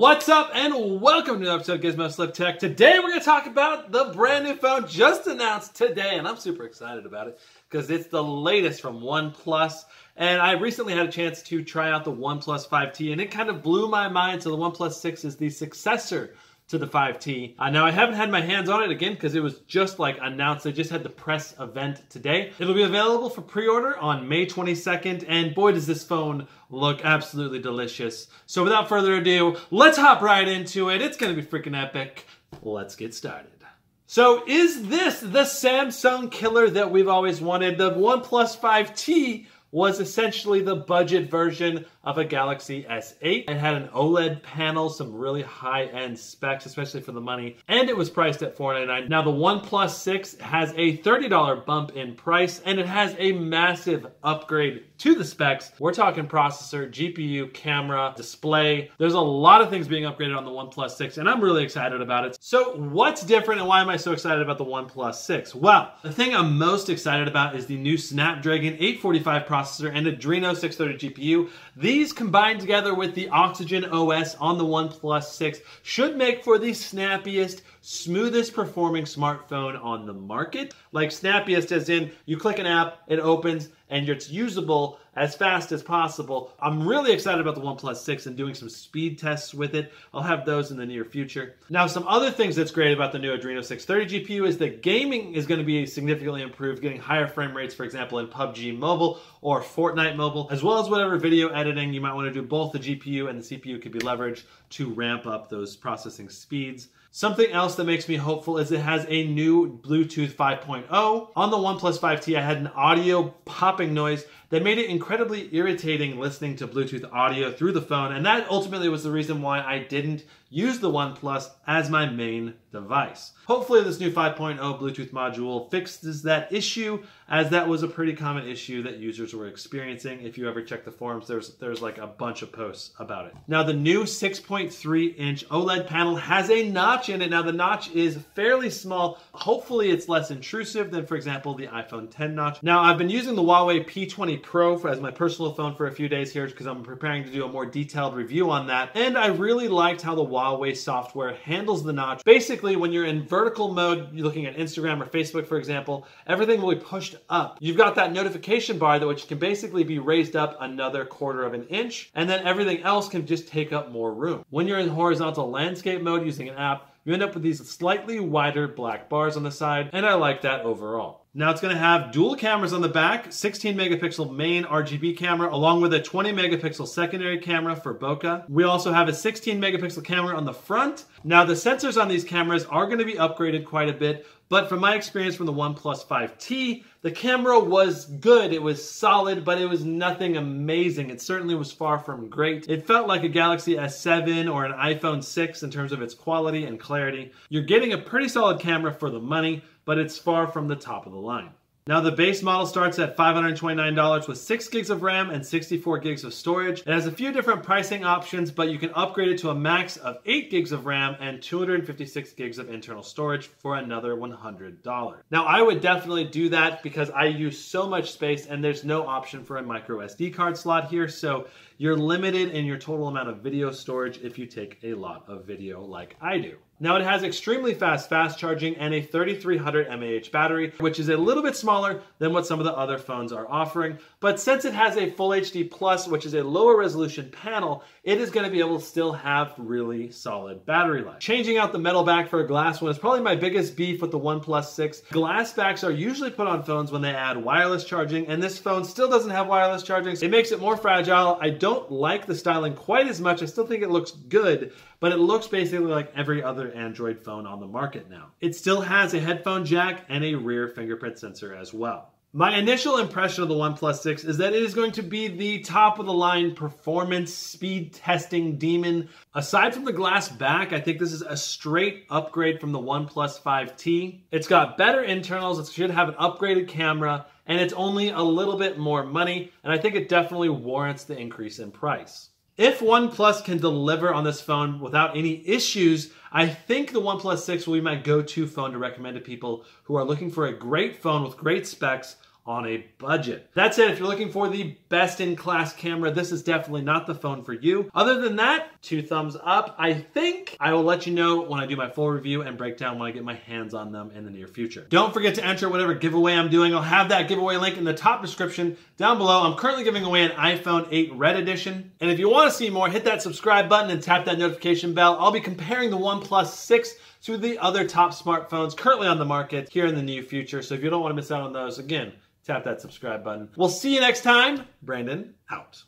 What's up and welcome to another episode of Gizmo Slip Tech. Today we're going to talk about the brand new phone just announced today, and I'm super excited about it because it's the latest from OnePlus. And I recently had a chance to try out the OnePlus 5T, and it kind of blew my mind. So the OnePlus 6 is the successor to the 5T. Now I haven't had my hands on it again because it was just like announced. They just had the press event today. It'll be available for pre-order on May 22nd, and boy does this phone look absolutely delicious. So without further ado, let's hop right into it. It's gonna be freaking epic. Let's get started. So is this the Samsung killer that we've always wanted? The OnePlus 5T was essentially the budget version of a Galaxy S8. It had an OLED panel, some really high-end specs, especially for the money, and it was priced at $499. Now the OnePlus 6 has a $30 bump in price, and it has a massive upgrade to the specs. We're talking processor, GPU, camera, display. There's a lot of things being upgraded on the OnePlus 6, and I'm really excited about it. So what's different and why am I so excited about the OnePlus 6? Well, the thing I'm most excited about is the new Snapdragon 845 processor and Adreno 630 GPU. These combined together with the Oxygen OS on the OnePlus 6 should make for the snappiest, smoothest performing smartphone on the market. Like snappiest as in you click an app, it opens, and it's usable as fast as possible. I'm really excited about the OnePlus 6 and doing some speed tests with it. I'll have those in the near future. Now, some other things that's great about the new Adreno 630 GPU is that gaming is gonna be significantly improved, getting higher frame rates, for example, in PUBG Mobile or Fortnite Mobile, as well as whatever video editing you might wanna do. Both the GPU and the CPU could be leveraged to ramp up those processing speeds. Something else that makes me hopeful is it has a new Bluetooth 5.0. On the OnePlus 5T, I had an audio popping noise that made it incredibly irritating listening to Bluetooth audio through the phone, and that ultimately was the reason why I didn't use the OnePlus as my main device. Hopefully this new 5.0 Bluetooth module fixes that issue, as that was a pretty common issue that users were experiencing. If you ever check the forums, there's like a bunch of posts about it. Now the new 6.3-inch OLED panel has a notch in it. Now the notch is fairly small. Hopefully it's less intrusive than, for example, the iPhone X notch. Now I've been using the Huawei P20 Pro as my personal phone for a few days here because I'm preparing to do a more detailed review on that, and I really liked how the Huawei software handles the notch. Basically, when you're in vertical mode, you're looking at Instagram or Facebook, for example, everything will be pushed up. You've got that notification bar that which can basically be raised up another 1/4 of an inch, and then everything else can just take up more room. When you're in horizontal landscape mode using an app, you end up with these slightly wider black bars on the side, and I like that overall. Now it's gonna have dual cameras on the back, 16 megapixel main RGB camera, along with a 20 megapixel secondary camera for bokeh. We also have a 16 megapixel camera on the front. Now the sensors on these cameras are gonna be upgraded quite a bit, but from my experience from the OnePlus 5T, the camera was good, it was solid, but it was nothing amazing. It certainly was far from great. It felt like a Galaxy S7 or an iPhone 6 in terms of its quality and clarity. You're getting a pretty solid camera for the money, but it's far from the top of the line. Now the base model starts at $529 with 6 gigs of RAM and 64 gigs of storage. It has a few different pricing options, but you can upgrade it to a max of 8 gigs of RAM and 256 gigs of internal storage for another $100. Now I would definitely do that because I use so much space and there's no option for a micro SD card slot here, so you're limited in your total amount of video storage if you take a lot of video like I do. Now it has extremely fast charging and a 3300 mAh battery, which is a little bit smaller than what some of the other phones are offering. But since it has a Full HD Plus, which is a lower resolution panel, it is gonna be able to still have really solid battery life. Changing out the metal back for a glass one is probably my biggest beef with the OnePlus 6. Glass backs are usually put on phones when they add wireless charging, and this phone still doesn't have wireless charging, so it makes it more fragile. I don't like the styling quite as much. I still think it looks good, but it looks basically like every other Android phone on the market now. It still has a headphone jack and a rear fingerprint sensor as well. My initial impression of the OnePlus 6 is that it is going to be the top of the line performance speed testing demon. Aside from the glass back, I think this is a straight upgrade from the OnePlus 5T. It's got better internals, it should have an upgraded camera, and it's only a little bit more money, and I think it definitely warrants the increase in price. If OnePlus can deliver on this phone without any issues, I think the OnePlus 6 will be my go-to phone to recommend to people who are looking for a great phone with great specs on a budget. That's it. If you're looking for the best-in-class camera, this is definitely not the phone for you. Other than that, 2 thumbs up. I think I will let you know when I do my full review and breakdown when I get my hands on them in the near future. Don't forget to enter whatever giveaway I'm doing. I'll have that giveaway link in the top description down below. I'm currently giving away an iPhone 8 Red Edition. And if you want to see more, hit that subscribe button and tap that notification bell. I'll be comparing the OnePlus 6 to the other top smartphones currently on the market here in the near future. So if you don't want to miss out on those, again, tap that subscribe button. We'll see you next time. Brandon out.